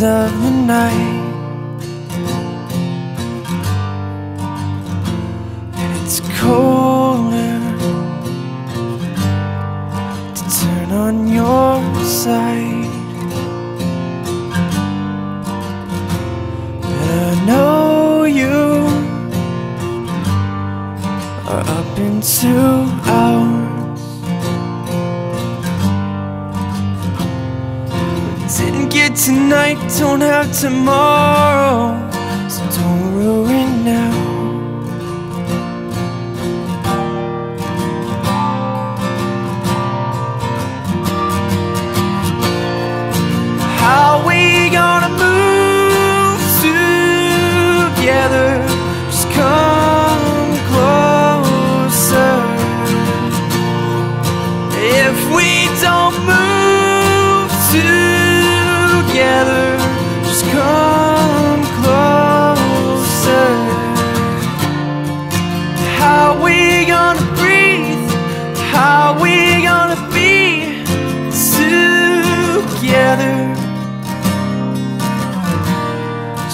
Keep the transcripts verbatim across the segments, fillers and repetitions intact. winds of the night, and it's colder to turn on your side. And I know you are up in two hours. Didn't get tonight, don't have tomorrow, so don't ruin now. How we gonna move together? Just come closer. If we don't move together, just come closer. How we gonna breathe? How we gonna be together?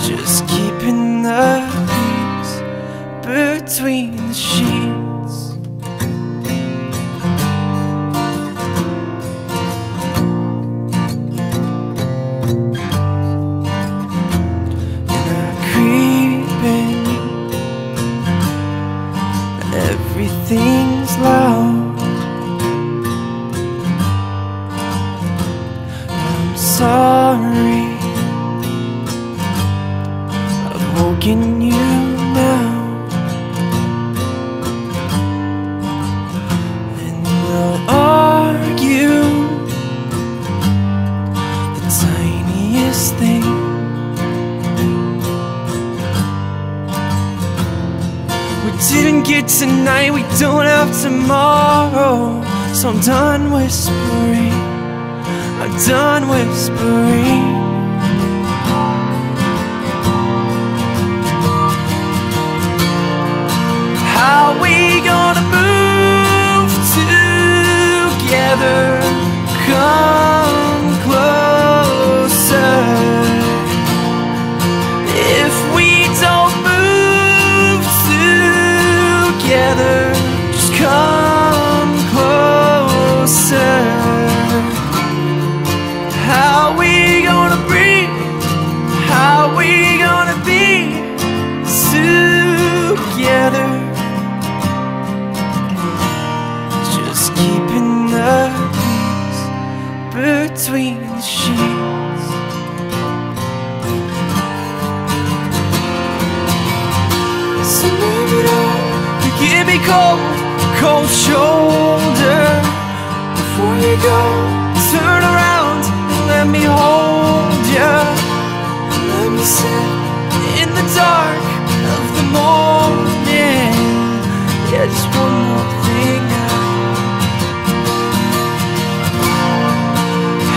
Just keeping the peace between the sheets. Everything's loud, I'm sorry I've woken you now. And I'll argue the tiniest thing, didn't get tonight, we don't have tomorrow, so I'm done whispering, I'm done whispering. How we gonna move together? Come closer. If we don't move together, just come closer. How we gonna breathe? How we gonna be together? Just keeping the peace between the sheets. So leave it all. Give me cold, cold shoulder before you go. Turn around and let me hold you. And let me sit in the dark of the morning. Yeah, just one more thing now.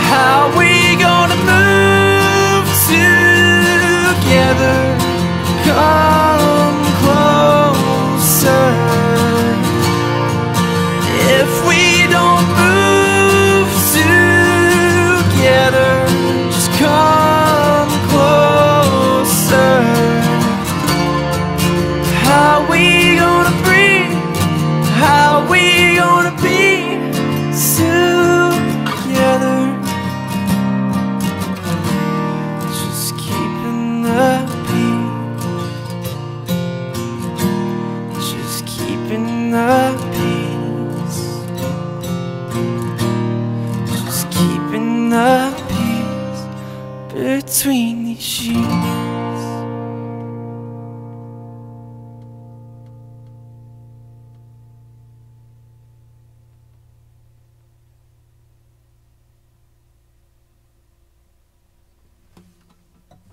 How we gonna move together? Come close. If we don't move together, just come closer. How we gonna breathe? How we gonna be together? Just keeping the peace, just keeping the peace, the peace between the sheets.